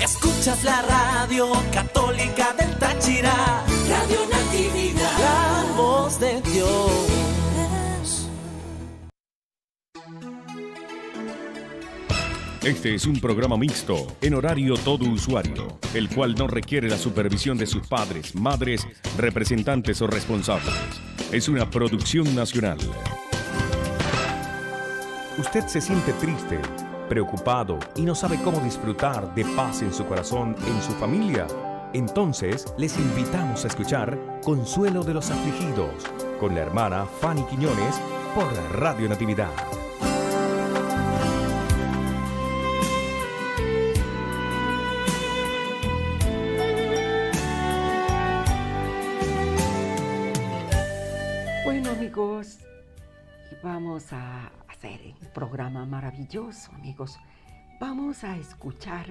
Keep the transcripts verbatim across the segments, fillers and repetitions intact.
Escuchas la radio católica del Táchira, Radio Natividad, la voz de Dios. Este es un programa mixto, en horario todo usuario, el cual no requiere la supervisión de sus padres, madres, representantes o responsables. Es una producción nacional. Usted se siente triste, preocupado y no sabe cómo disfrutar de paz en su corazón, en su familia. Entonces, les invitamos a escuchar Consuelo de los Afligidos con la hermana Fanny Quiñónez por Radio Natividad. Bueno, amigos, vamos a hacer un programa maravilloso, amigos. Vamos a escuchar.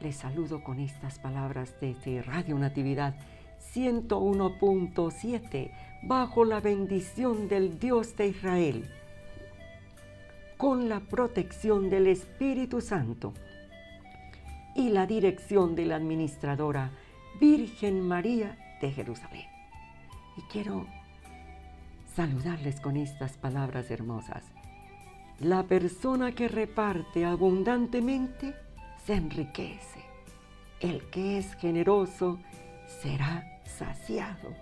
Les saludo con estas palabras desde Radio Natividad ciento uno punto siete, bajo la bendición del Dios de Israel, con la protección del Espíritu Santo y la dirección de la administradora Virgen María de Jerusalén. Y quiero saludarles con estas palabras hermosas. La persona que reparte abundantemente se enriquece. El que es generoso será saciado.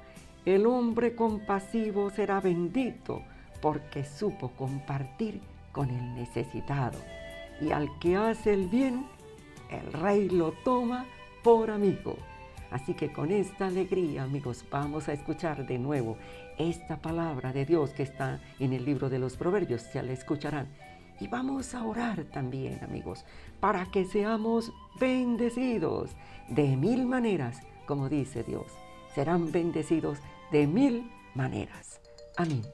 El hombre compasivo será bendito porque supo compartir con el necesitado. Y al que hace el bien, el rey lo toma por amigo. Así que con esta alegría, amigos, vamos a escuchar de nuevo esta palabra de Dios que está en el libro de los Proverbios, ya la escucharán. Y vamos a orar también, amigos, para que seamos bendecidos de mil maneras, como dice Dios. Serán bendecidos de mil maneras. Amén.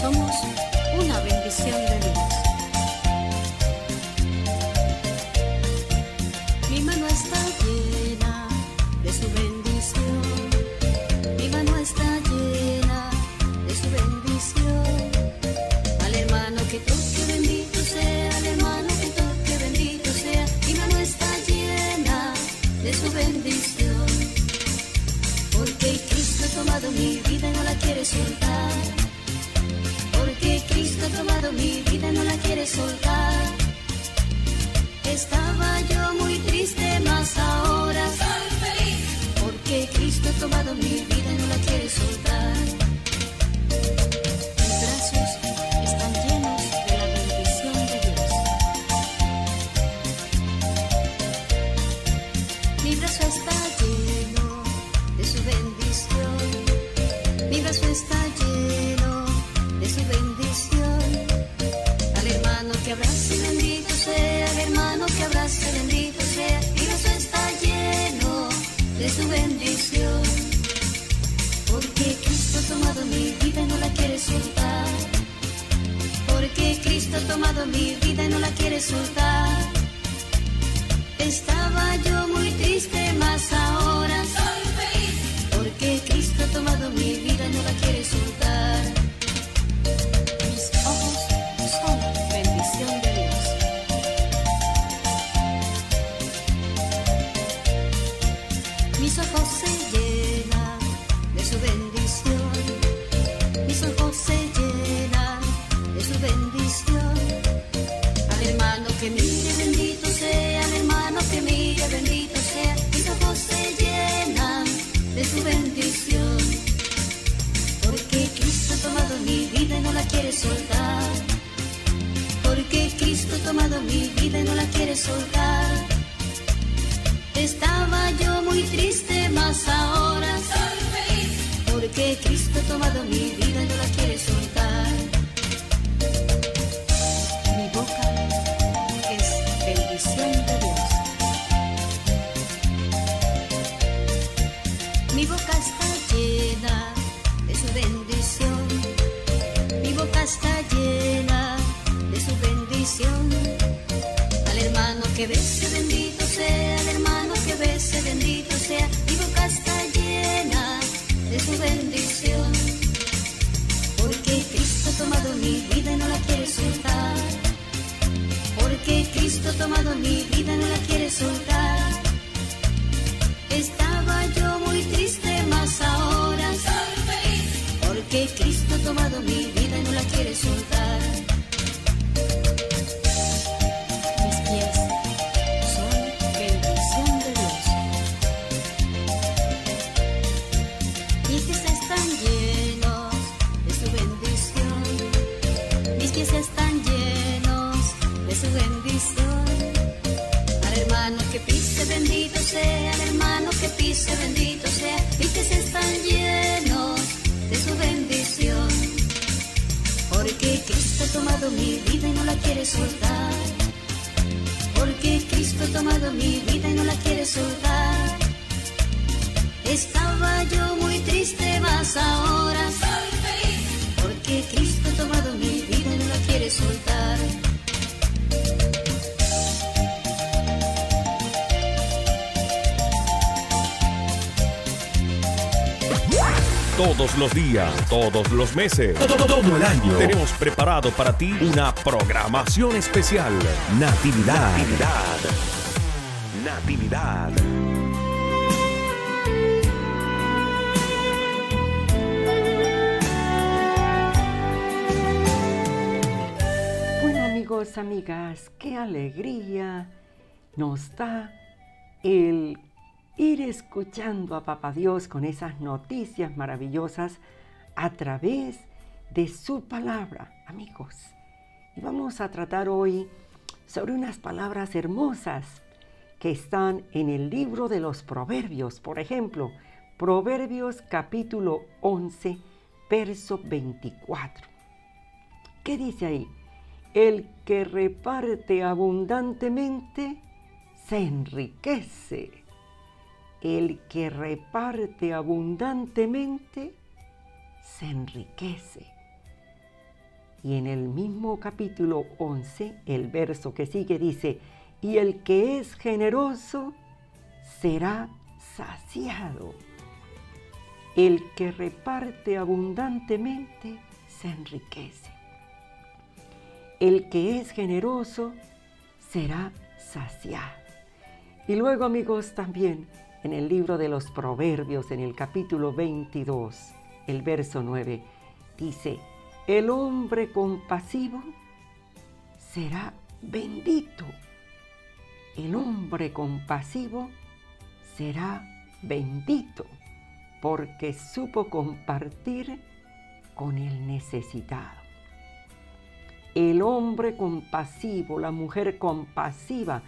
Somos una bendición de Dios. Mi mano está llena de su bendición. Mi mano está llena de su bendición. Al hermano que toque, bendito sea. Al hermano que toque, bendito sea. Mi mano está llena de su bendición. Porque Cristo ha tomado mi vida y no la quiere soltar. Porque Cristo ha tomado mi vida y no la quiere soltar. Estaba yo muy triste, mas ahora soy feliz. Porque Cristo ha tomado mi vida y no la quiere soltar. Mis brazos están llenos de la bendición de Dios. Mi brazo está lleno de su bendición. Mi brazo está lleno de su bendición. Al hermano que abrace, bendito sea. Al hermano que abrace, bendito sea. Mi brazo está lleno de su bendición. Porque Cristo ha tomado mi vida y no la quiere soltar. Porque Cristo ha tomado mi vida y no la quiere soltar. Estaba yo muy triste, mas ahora soy feliz. Porque Cristo ha tomado mi vida y no la quiere soltar. Mis ojos son bendición de Dios. Mis ojos se llenan de su bendición. Mis ojos se llenan de su bendición. Al hermano que mire, bendito sea. Al hermano que mire, bendito sea. Mis ojos se llenan de su bendición. Porque Cristo ha tomado mi vida y no la quiere soltar. Porque Cristo ha tomado mi vida y no la quiere soltar. Estaba yo muy triste, mas ahora soy feliz. Porque Cristo ha tomado mi vida y no la quiere soltar. Mi boca es bendición de Dios. Mi boca está llena de su bendición. Mi boca está llena de su bendición. Al hermano que bese, bendito sea. Al hermano que bese, bendito sea. Mi boca está llena de su bendición. Porque Cristo ha tomado mi vida y no la quiere soltar. Porque Cristo ha tomado mi vida y no la quiere soltar. bendito sea el hermano que pise, bendito sea, y que se están llenos de su bendición. Porque Cristo ha tomado mi vida y no la quiere soltar. Porque Cristo ha tomado mi vida y no la quiere soltar. Estaba yo muy triste, mas ahora soy feliz. Porque Cristo ha tomado mi vida y no la quiere soltar. Todos los días, todos los meses, todo, todo, todo el año, tenemos preparado para ti una programación especial. Natividad. Natividad. Natividad. Bueno, amigos, amigas, qué alegría nos da el ir escuchando a Papá Dios con esas noticias maravillosas a través de su palabra, amigos. Y vamos a tratar hoy sobre unas palabras hermosas que están en el libro de los Proverbios. Por ejemplo, Proverbios capítulo once, verso veinticuatro. ¿Qué dice ahí? El que reparte abundantemente se enriquece. El que reparte abundantemente se enriquece. Y en el mismo capítulo once, el verso que sigue dice, y el que es generoso será saciado. El que reparte abundantemente se enriquece. El que es generoso será saciado. Y luego, amigos, también en el libro de los Proverbios, en el capítulo veintidós, el verso nueve, dice, el hombre compasivo será bendito. El hombre compasivo será bendito, porque supo compartir con el necesitado. El hombre compasivo, la mujer compasiva,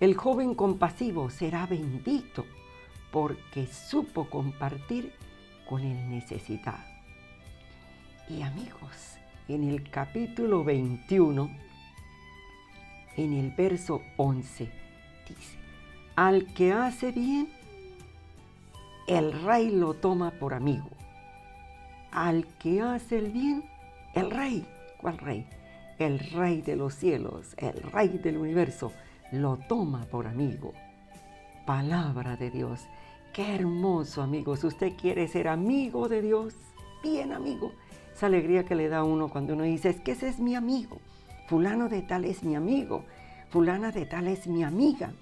el joven compasivo será bendito, porque supo compartir con el necesitado. Y amigos, en el capítulo veintiuno, en el verso once, dice, al que hace bien, el rey lo toma por amigo. Al que hace el bien, el rey, ¿cuál rey? El rey de los cielos, el rey del universo, lo toma por amigo. Palabra de Dios. Qué hermoso, amigos. Usted quiere ser amigo de Dios, bien amigo. Esa alegría que le da a uno cuando uno dice, es que ese es mi amigo. Fulano de tal es mi amigo. Fulana de tal es mi amiga.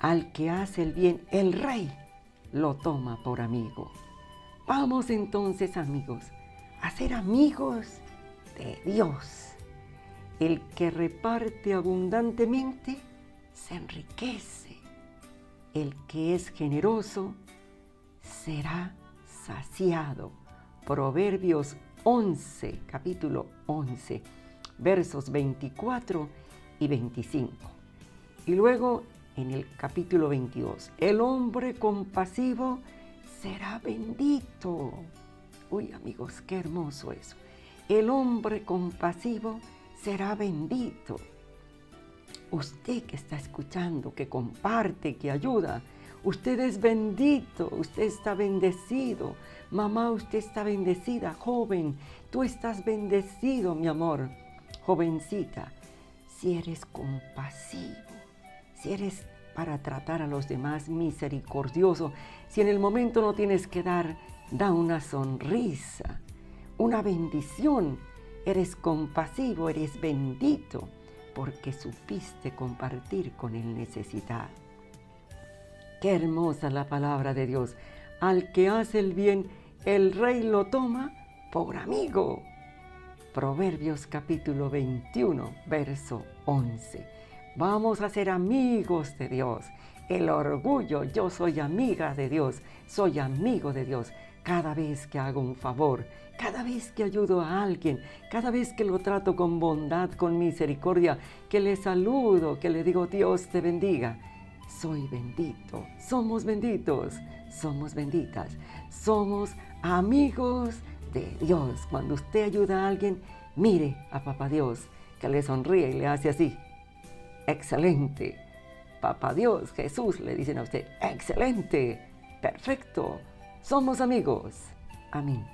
Al que hace el bien, el rey lo toma por amigo. Vamos entonces, amigos, a ser amigos de Dios. El que reparte abundantemente se enriquece. El que es generoso será saciado. Proverbios once, capítulo once, versos veinticuatro y veinticinco. Y luego en el capítulo veintidós, el hombre compasivo será bendito. Uy, amigos, qué hermoso eso. El hombre compasivo será bendito. Usted que está escuchando, que comparte, que ayuda, usted es bendito, usted está bendecido. Mamá, usted está bendecida, joven, tú estás bendecido, mi amor, jovencita. Si eres compasivo, si eres para tratar a los demás misericordioso, si en el momento no tienes que dar, da una sonrisa, una bendición. Eres compasivo, eres bendito, porque supiste compartir con el necesitado. Qué hermosa la palabra de Dios. Al que hace el bien, el rey lo toma por amigo. Proverbios capítulo veintiuno, verso once. Vamos a ser amigos de Dios. El orgullo, yo soy amiga de Dios, soy amigo de Dios. Cada vez que hago un favor, cada vez que ayudo a alguien, cada vez que lo trato con bondad, con misericordia, que le saludo, que le digo Dios te bendiga, soy bendito, somos benditos, somos benditas, somos amigos de Dios. Cuando usted ayuda a alguien, mire a Papá Dios, que le sonríe y le hace así. Excelente. Papá Dios, Jesús, le dicen a usted, excelente, perfecto, somos amigos. Amén.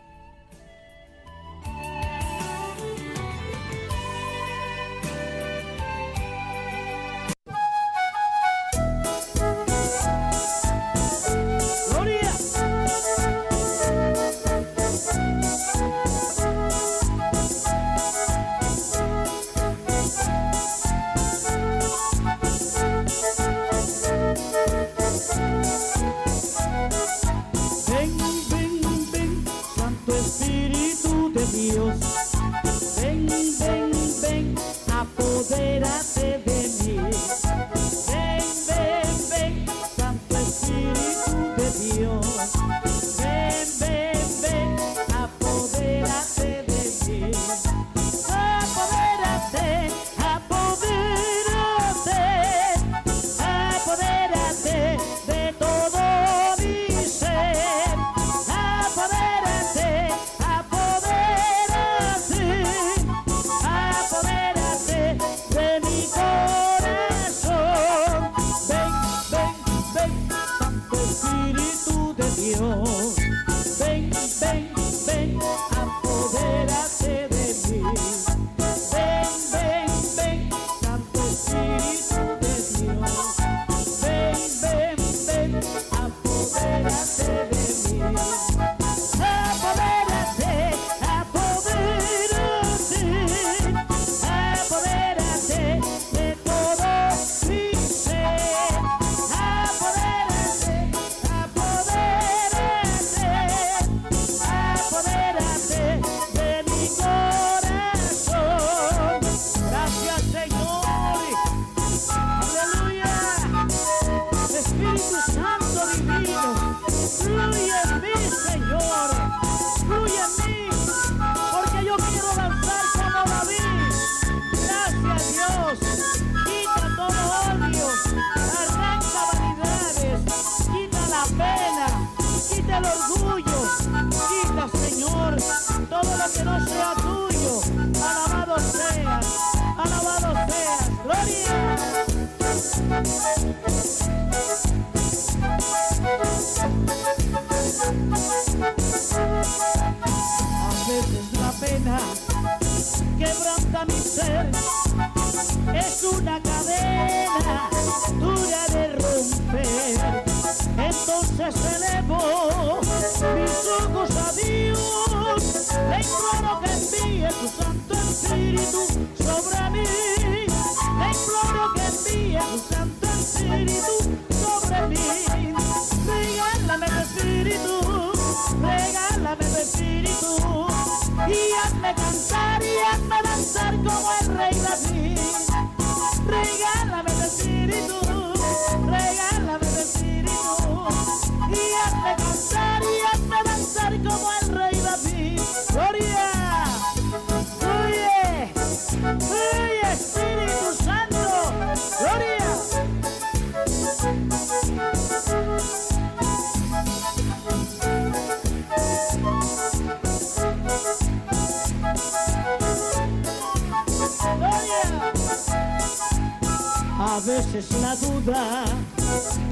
A veces la duda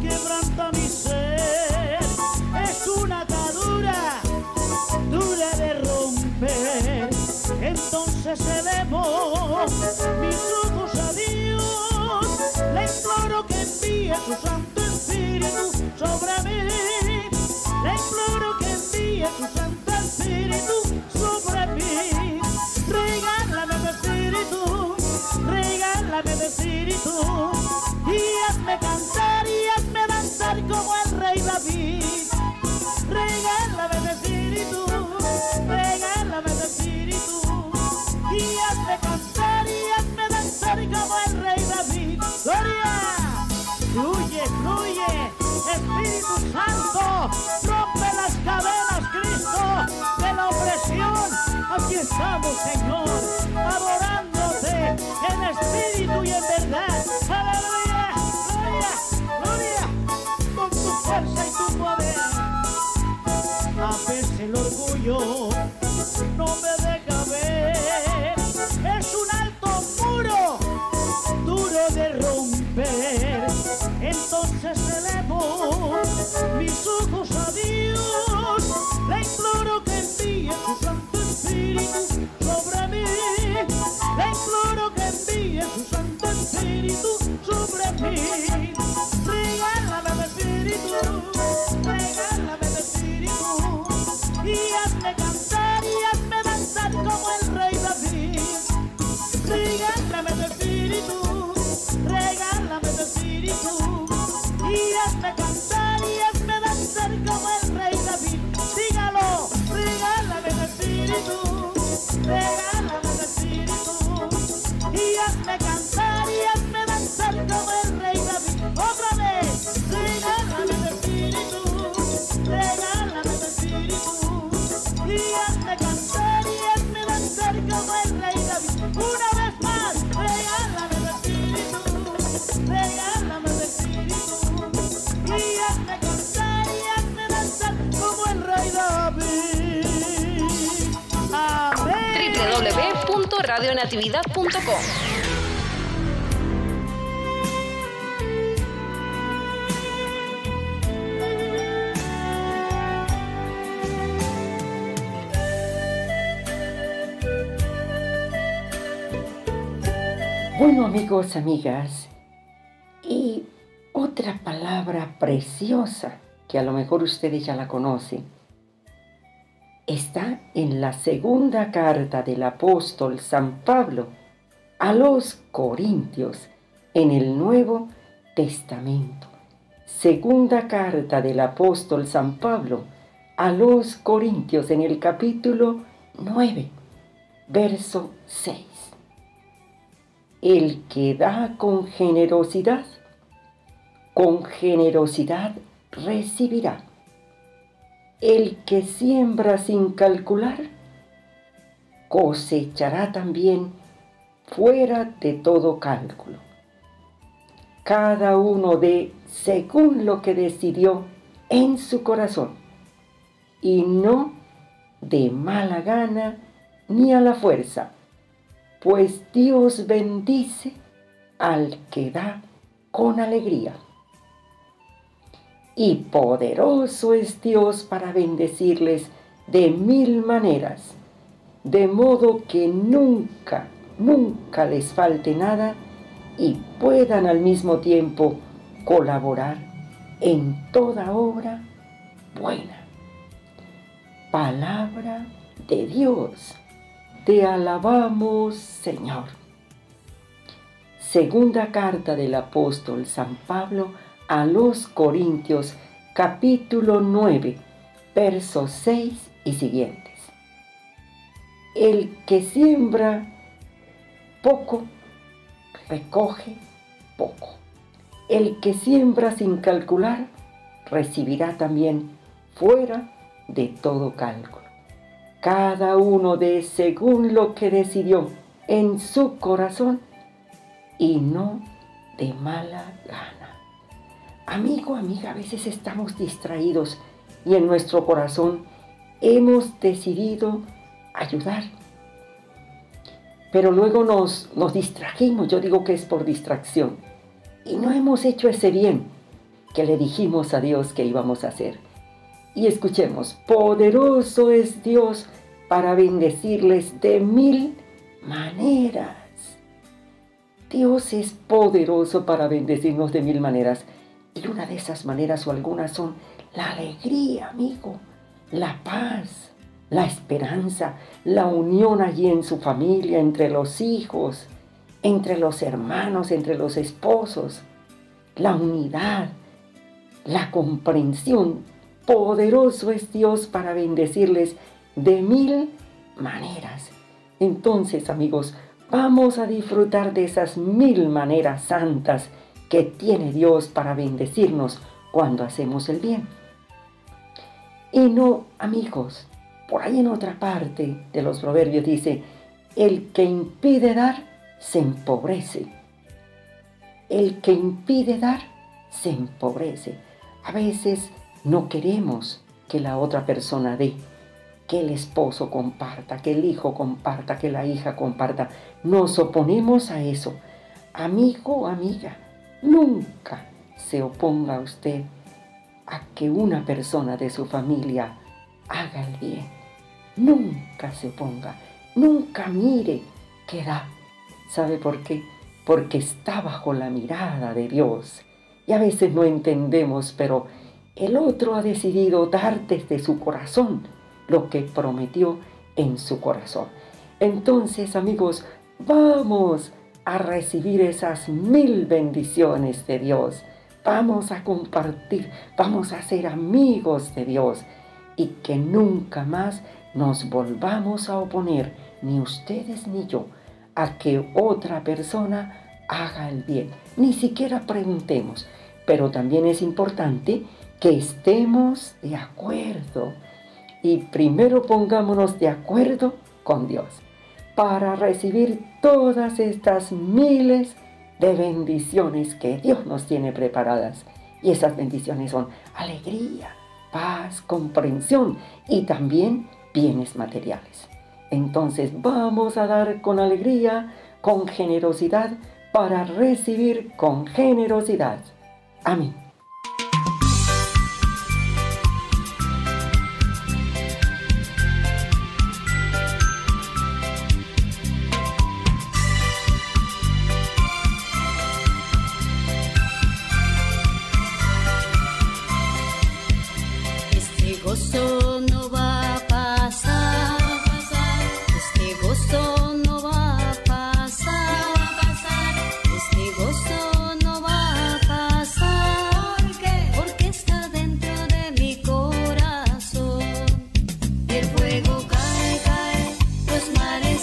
quebranta mi ser, es una atadura dura de romper. Entonces elevo mis ojos a Dios, le imploro que envíe su Santo Espíritu sobre mí. Le imploro que envíe su Santo Espíritu sobre mí. Regálame tu Espíritu, regálame tu Espíritu, y hazme cantar y hazme danzar como el rey David. Regálame tu Espíritu, regálame tu Espíritu, y hazme cantar y hazme danzar como el rey David. ¡Gloria! ¡Fluye, fluye! ¡Espíritu Santo, rompe las cadenas, Cristo! estamos, Señor, adorándote en espíritu y en verdad. Aleluya, gloria, gloria, con tu fuerza y tu poder. A veces el orgullo no me deja ver, es un alto muro duro de romper. Entonces elevo mis ojos a Dios, le imploro que envíe su Santo Espíritu sobre mí, le imploro que envíe su Santo Espíritu sobre mí. Regálame el Espíritu, regálame el Espíritu, y hazme cantar y hazme danzar como el Rey David. Regálame el Espíritu, regálame el Espíritu, y hazme cantar y hazme danzar como el Rey David. Dígalo, regálame el Espíritu, regálame el Espíritu, y hazme cantar y hazme danzar como el Rey David. Otra vez, regálame el Espíritu, regálame el Espíritu, y hazme cantar y hazme danzar como el Rey David. Una vez más, regálame el Espíritu, regálame el Espíritu, y hazme cantar y hazme danzar como el Rey David. Amén. doble u doble u doble u punto radio natividad punto com. Bueno, amigos, amigas, y otra palabra preciosa que a lo mejor ustedes ya la conocen está en la segunda carta del apóstol San Pablo a los Corintios en el Nuevo Testamento. Segunda carta del apóstol San Pablo a los Corintios en el capítulo nueve, verso seis. El que da con generosidad, con generosidad recibirá. El que siembra sin calcular, cosechará también fuera de todo cálculo. Cada uno dé según lo que decidió en su corazón, y no de mala gana ni a la fuerza, pues Dios bendice al que da con alegría. Y poderoso es Dios para bendecirles de mil maneras, de modo que nunca, nunca les falte nada y puedan al mismo tiempo colaborar en toda obra buena. Palabra de Dios. Te alabamos, Señor. Segunda carta del apóstol San Pablo a los Corintios, capítulo nueve, versos seis y siguientes. El que siembra poco, recoge poco. El que siembra sin calcular, recibirá también fuera de todo cálculo. Cada uno dé según lo que decidió en su corazón y no de mala gana. Amigo, amiga, a veces estamos distraídos y en nuestro corazón hemos decidido ayudar. Pero luego nos, nos distrajimos, yo digo que es por distracción, y no hemos hecho ese bien que le dijimos a Dios que íbamos a hacer. Y escuchemos, poderoso es Dios para bendecirles de mil maneras. Dios es poderoso para bendecirnos de mil maneras. Y una de esas maneras o algunas son la alegría, amigo, la paz, la esperanza, la unión allí en su familia, entre los hijos, entre los hermanos, entre los esposos, la unidad, la comprensión. Poderoso es Dios para bendecirles de mil maneras. Entonces, amigos, vamos a disfrutar de esas mil maneras santas que tiene Dios para bendecirnos cuando hacemos el bien. Y no, amigos, por ahí en otra parte de los Proverbios dice, El que impide dar, se empobrece. El que impide dar, se empobrece. A veces no queremos que la otra persona dé, que el esposo comparta, que el hijo comparta, que la hija comparta. Nos oponemos a eso. Amigo o amiga, nunca se oponga a usted a que una persona de su familia haga el bien. Nunca se oponga, nunca mire qué da. ¿Sabe por qué? Porque está bajo la mirada de Dios. Y a veces no entendemos, pero el otro ha decidido dar desde su corazón lo que prometió en su corazón. Entonces, amigos, vamos a recibir esas mil bendiciones de Dios. Vamos a compartir, vamos a ser amigos de Dios y que nunca más nos volvamos a oponer, ni ustedes ni yo, a que otra persona haga el bien. Ni siquiera preguntemos, pero también es importante que estemos de acuerdo y primero pongámonos de acuerdo con Dios para recibir todas estas miles de bendiciones que Dios nos tiene preparadas. Y esas bendiciones son alegría, paz, comprensión y también bienes materiales. Entonces vamos a dar con alegría, con generosidad, para recibir con generosidad. Amén. Los mares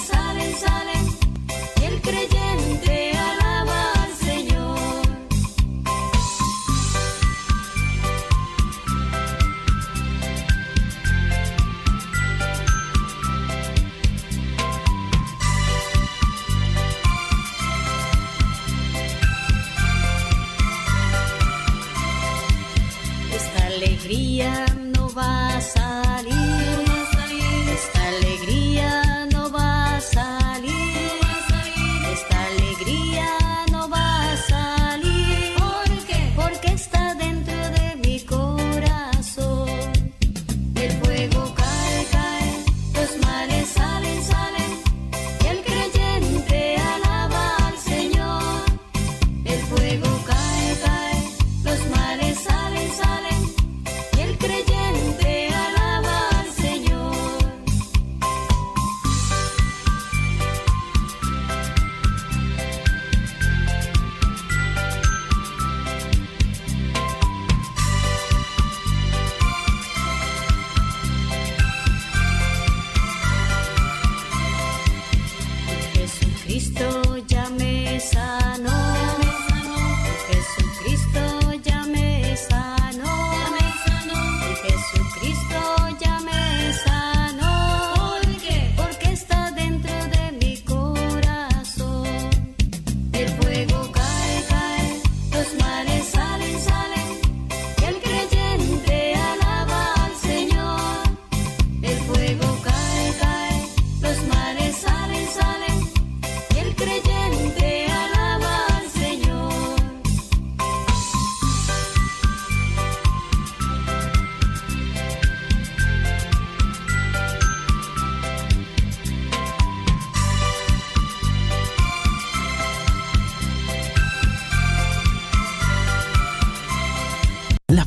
salen, salen, y el creyente alaba.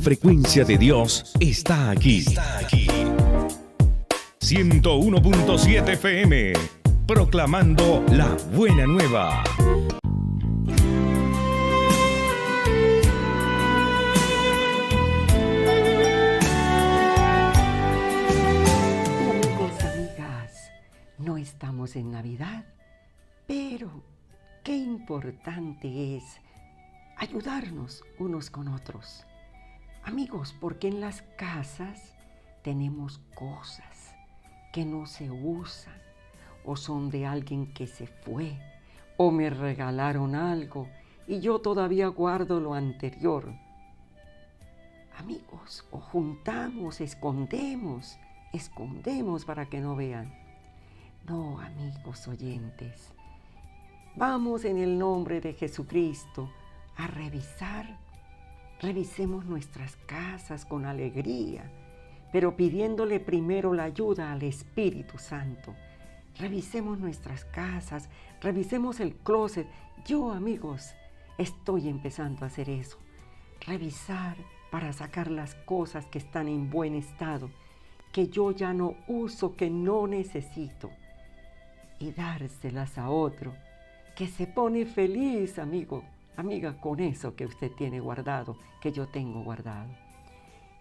frecuencia de Dios está aquí. Está aquí. ciento uno punto siete F M, proclamando la buena nueva. Amigos, amigas, no estamos en Navidad, pero qué importante es ayudarnos unos con otros. Amigos, porque en las casas tenemos cosas que no se usan, o son de alguien que se fue, o me regalaron algo y yo todavía guardo lo anterior. Amigos, o juntamos, escondemos, escondemos para que no vean. No, amigos oyentes, vamos en el nombre de Jesucristo a revisar, revisemos nuestras casas con alegría, pero pidiéndole primero la ayuda al Espíritu Santo. Revisemos nuestras casas, revisemos el closet. Yo, amigos, estoy empezando a hacer eso. Revisar para sacar las cosas que están en buen estado, que yo ya no uso, que no necesito, y dárselas a otro, que se pone feliz, amigo, amiga, con eso que usted tiene guardado, que yo tengo guardado.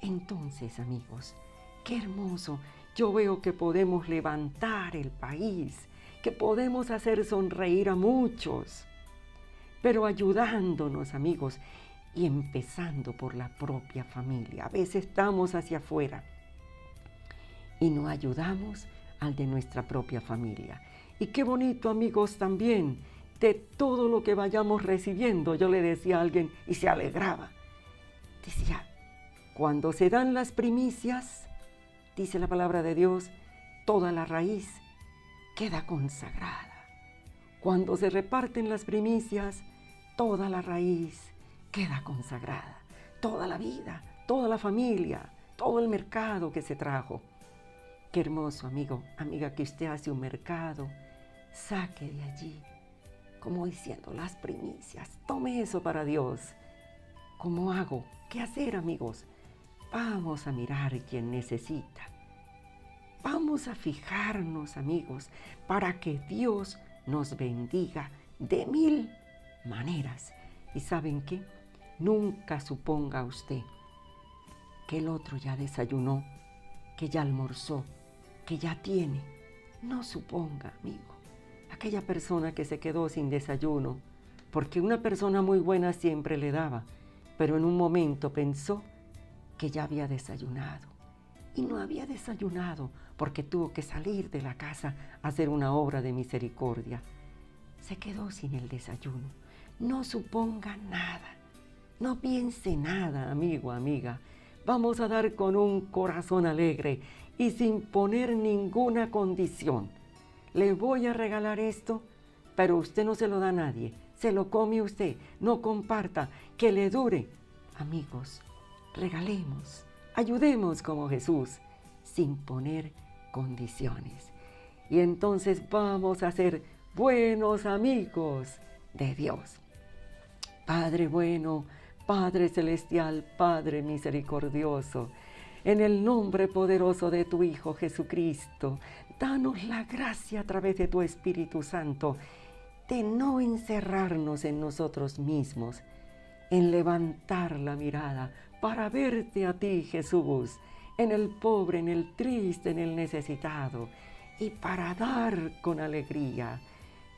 Entonces, amigos, qué hermoso. Yo veo que podemos levantar el país, que podemos hacer sonreír a muchos, pero ayudándonos, amigos, y empezando por la propia familia. A veces estamos hacia afuera y no ayudamos al de nuestra propia familia. Y qué bonito, amigos, también, de todo lo que vayamos recibiendo. Yo le decía a alguien y se alegraba. Decía, cuando se dan las primicias, dice la palabra de Dios, toda la raíz queda consagrada. Cuando se reparten las primicias, toda la raíz queda consagrada. Toda la vida, toda la familia, todo el mercado que se trajo. Qué hermoso, amigo, amiga, que usted hace un mercado, saque de allí, como diciendo, las primicias, tome eso para Dios. ¿Cómo hago? ¿Qué hacer, amigos? Vamos a mirar quién necesita. Vamos a fijarnos, amigos, para que Dios nos bendiga de mil maneras. ¿Y saben qué? Nunca suponga usted que el otro ya desayunó, que ya almorzó, que ya tiene. No suponga, amigo, aquella persona que se quedó sin desayuno, porque una persona muy buena siempre le daba, pero en un momento pensó que ya había desayunado y no había desayunado porque tuvo que salir de la casa a hacer una obra de misericordia. Se quedó sin el desayuno. No suponga nada, no piense nada, amigo, amiga. Vamos a dar con un corazón alegre y sin poner ninguna condición. Le voy a regalar esto, pero usted no se lo da a nadie, se lo come usted, no comparta, que le dure. Amigos, regalemos, ayudemos como Jesús, sin poner condiciones. Y entonces vamos a ser buenos amigos de Dios. Padre bueno, Padre celestial, Padre misericordioso, en el nombre poderoso de tu Hijo Jesucristo, danos la gracia a través de tu Espíritu Santo de no encerrarnos en nosotros mismos, en levantar la mirada para verte a ti, Jesús, en el pobre, en el triste, en el necesitado, y para dar con alegría.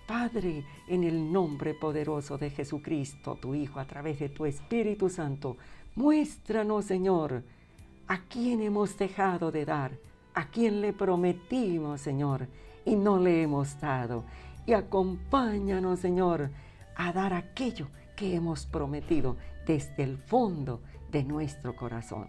Padre, en el nombre poderoso de Jesucristo, tu Hijo, a través de tu Espíritu Santo, muéstranos, Señor, a quién hemos dejado de dar, a quién le prometimos, Señor, y no le hemos dado. Y acompáñanos, Señor, a dar aquello que hemos prometido desde el fondo de nuestro corazón.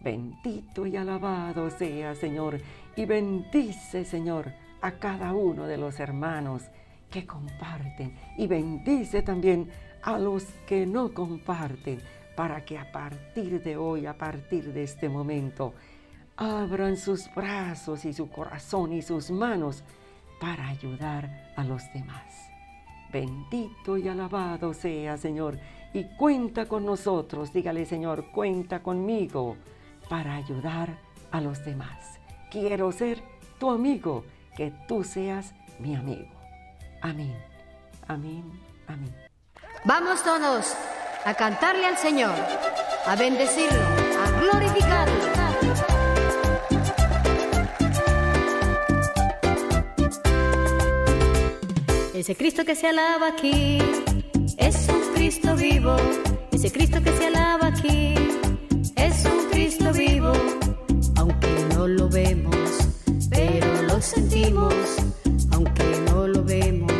Bendito y alabado sea, Señor, y bendice, Señor, a cada uno de los hermanos que comparten, y bendice también a los que no comparten, para que a partir de hoy, a partir de este momento, abran sus brazos y su corazón y sus manos para ayudar a los demás. Bendito y alabado sea, Señor, y cuenta con nosotros. Dígale, Señor, cuenta conmigo para ayudar a los demás. Quiero ser tu amigo, que tú seas mi amigo. Amén, amén, amén. Vamos todos a cantarle al Señor, a bendecirlo, a glorificarlo. Ese Cristo que se alaba aquí es un Cristo vivo. Ese Cristo que se alaba aquí es un Cristo vivo. Aunque no lo vemos, pero lo sentimos. Aunque no lo vemos,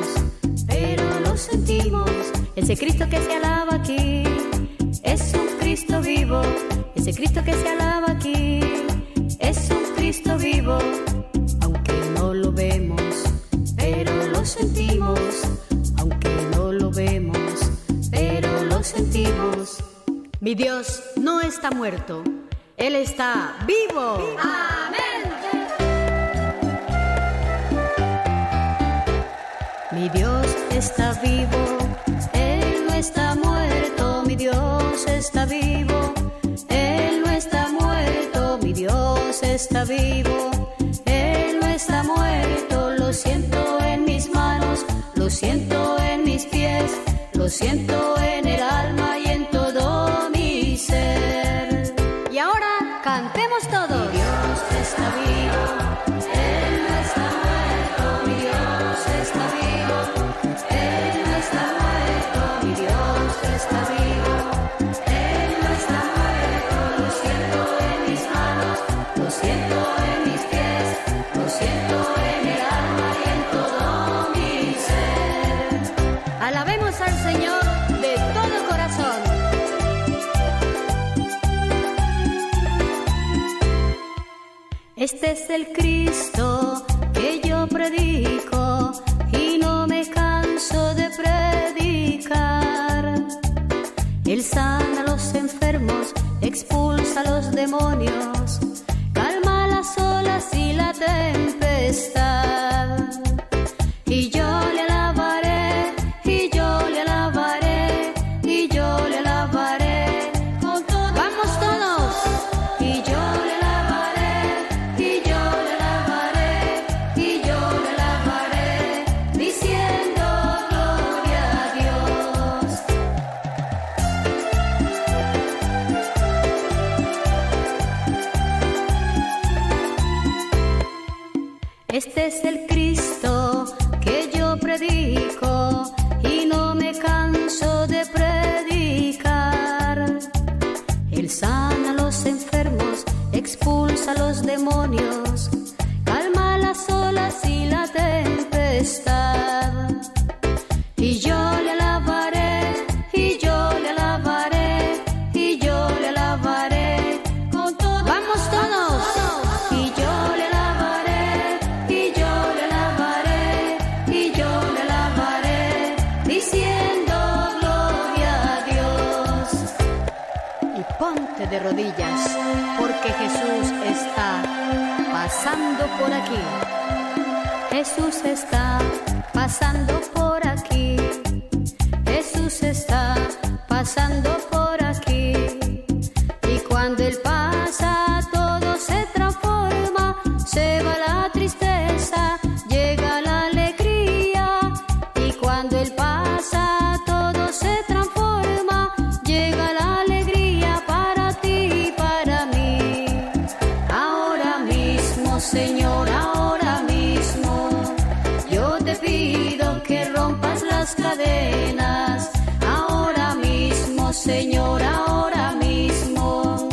pero lo sentimos. Ese Cristo que se alaba aquí es un Cristo vivo. Ese Cristo que se alaba aquí es un Cristo vivo. Aunque no lo vemos, pero lo sentimos, aunque no lo vemos, pero lo sentimos. Mi Dios no está muerto, Él está vivo. ¡Vivo! ¡Amén! Mi Dios está vivo, Él no está muerto. Mi Dios está vivo, Él no está muerto. Mi Dios está vivo, Él no está muerto. Lo siento en mis manos, lo siento en mis pies, lo siento en el alma y en todo mi ser. Y ahora cantemos todos. Mi Dios está vivo, Él no está muerto. Mi Dios está vivo, Él no está muerto. Mi Dios está vivo, Él no está muerto. Lo siento en mis manos, lo siento en mis pies, lo siento en el alma. Alabemos al Señor de todo corazón. Este es el Cristo que yo predico y no me canso de predicar. Él sana a los enfermos, expulsa a los demonios, calma las olas y la tempestad. Y yo le alabaré, y yo le alabaré, y yo le alabaré con todo. ¡Vamos todos! Y yo le alabaré, y yo le alabaré, y yo le alabaré, diciendo gloria a Dios. Este es el Cristo que yo predico y no me canso de predicar. Él sana a los enfermos, expulsa a los demonios, calma las olas y la tempestad. Y yo le alabaré, y yo le alabaré, y yo le alabaré con todo. ¡Vamos todos! Y yo le alabaré, y yo le alabaré, y yo le alabaré, diciendo gloria a Dios. Y ponte de rodillas, porque Jesús está pasando por aquí. Jesús está pasando por aquí. Jesús está pasando por aquí. Y cuando Él pasa, todo se transforma, se va la tristeza, llega la alegría. Y cuando Él pasa, todo se transforma, llega la alegría para ti y para mí. Ahora mismo, Señor, ahora mismo, yo te pido que rompas las cadenas. Ahora mismo, Señor, ahora mismo,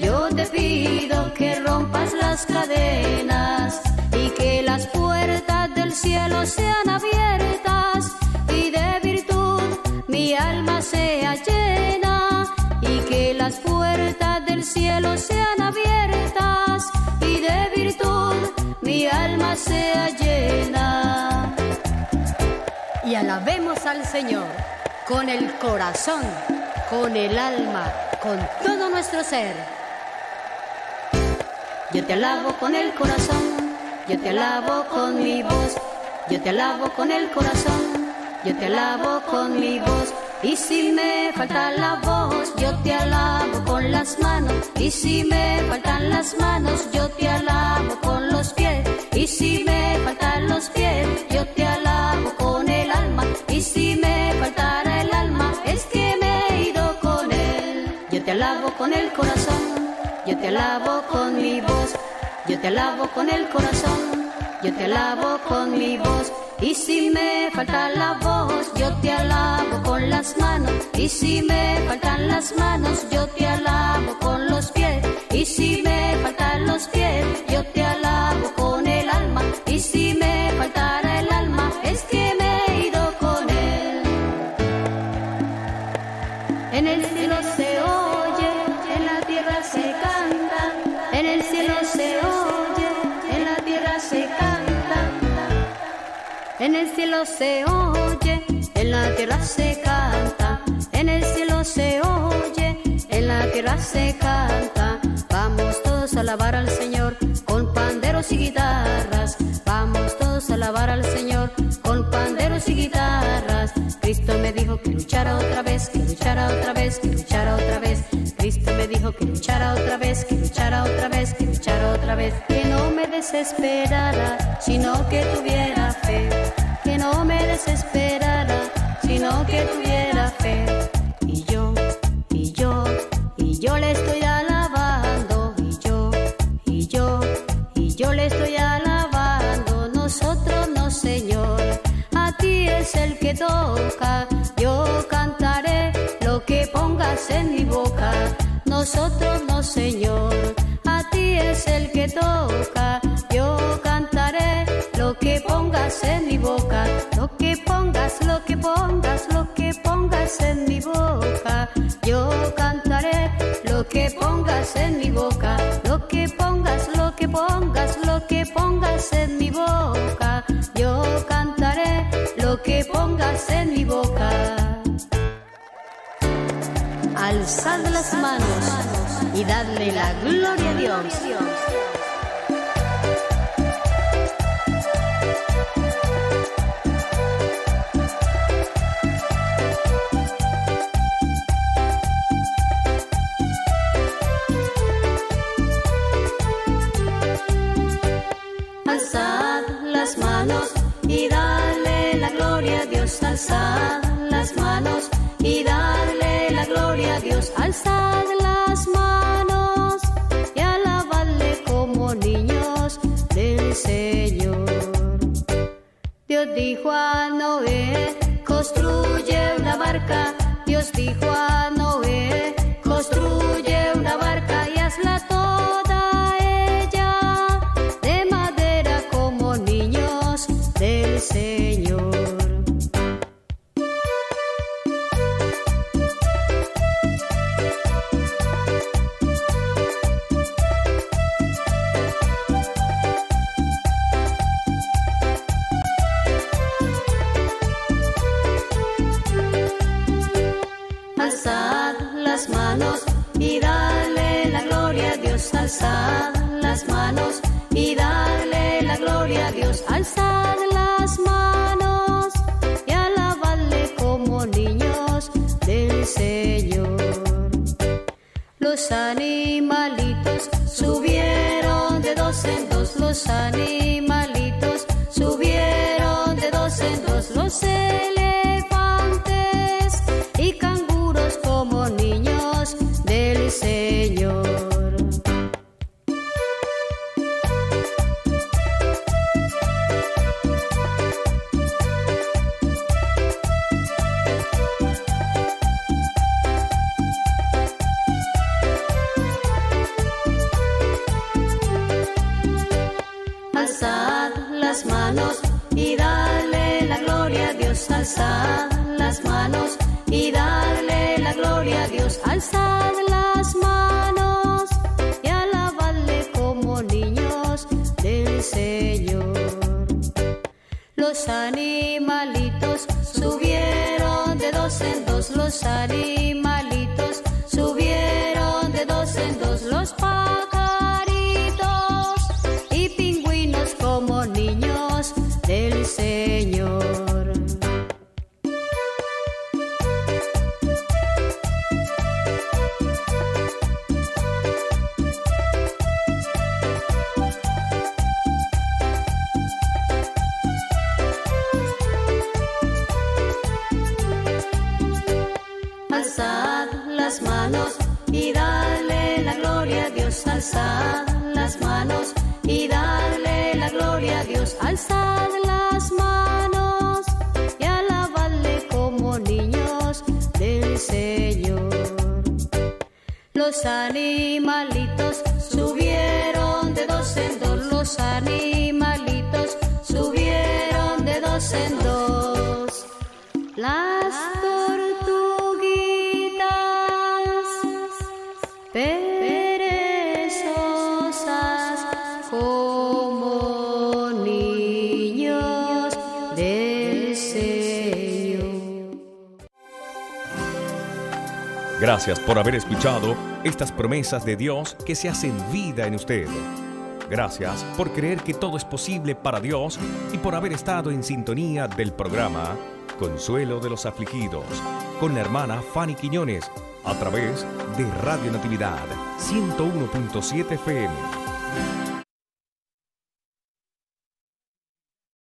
yo te pido que rompas las cadenas y que las puertas del cielo sean abiertas y de virtud mi alma sea llena. Y que las puertas del cielo sean abiertas y de virtud mi alma sea llena. Y alabemos al Señor con el corazón, con el alma, con todo nuestro ser. Yo te alabo con el corazón, yo te alabo con mi voz, yo te alabo con el corazón, yo te alabo con mi voz. Y si me falta la voz, yo te alabo con las manos. Y si me faltan las manos, yo te alabo con los pies. Y si me faltan los pies, yo te alabo con el alma. Y si me faltara el alma, es que me he ido con él. Yo te alabo con el corazón, yo te alabo con mi voz. Yo te alabo con el corazón, yo te alabo con mi voz. Y si me falta la voz, yo te alabo con las manos. Y si me faltan las manos, yo te alabo con los pies. Y si me faltan los pies, yo te alabo con el alma. Y si me faltara el alma, es que me he ido con él. En el cielo se oye, en la tierra se canta. En el cielo se oye, en la tierra se canta. En el cielo se oye, en la tierra se canta. En el cielo se oye, en la tierra se canta. Vamos todos a alabar al Señor con panderos y guitarras. Vamos todos a alabar al Señor con panderos y guitarras. Cristo me dijo que luchara otra vez, que luchara otra vez, que luchara otra vez. Cristo me dijo que luchara otra vez, que luchara otra vez, que luchara otra vez. Que no me desesperara, sino que tuviera fe. Que no me desesperara, sino que tuviera fe. Y yo, y yo, y yo le estoy alabando. Y yo, y yo, y yo le estoy alabando. Nosotros no, Señor, a ti es el que toca. Yo cantaré lo que pongas en mi boca. Nosotros no, Señor, a ti es el que toca. Yo cantaré lo que pongas en mi boca, lo que pongas, lo que pongas, lo que pongas en mi boca. Yo cantaré lo que pongas en mi boca, lo que pongas, lo que pongas, lo que pongas en mi boca. Yo cantaré lo que pongas en mi boca. Alzad las manos y dadle la gloria a Dios. Alzad las manos y dale la gloria a Dios. Alzad las manos y dale la gloria a Dios. Alzad las manos y alabadle como niños del Señor. Dios dijo a Noé, construye una barca. Dios dijo a Noé, construye una barca y hazla toda ella de madera como niños del Señor. Alzad las manos y dale la gloria a Dios. Alzad las manos y dale la gloria a Dios. Alzad las manos y alabadle como niños del Señor. Los animalitos subieron de dos en dos. Los animalitos subieron de dos en dos. Los elefantes y canguros como niños del Señor. Alzad las manos y dale la gloria a Dios. Alzad las manos y dale la gloria a Dios. Alzad las manos y alabadle como niños del Señor. Los animalitos subieron de dos en dos. Los animalitos subieron de dos en dos. Los pajaritos y pingüinos como niños del Señor. alzad las manos y dale la gloria a Dios, alzad las manos y dale la gloria a Dios, alzad las manos y alabadle como niños del Señor. Los animalitos subieron de dos en dos, los animalitos subieron de dos en dos. Las tortuguitas perezosas como niños del Señor. Gracias por haber escuchado estas promesas de Dios que se hacen vida en usted. Gracias por creer que todo es posible para Dios y por haber estado en sintonía del programa Consuelo de los Afligidos, con la hermana Fanny Quiñónez, a través de Radio Natividad ciento uno punto siete F M.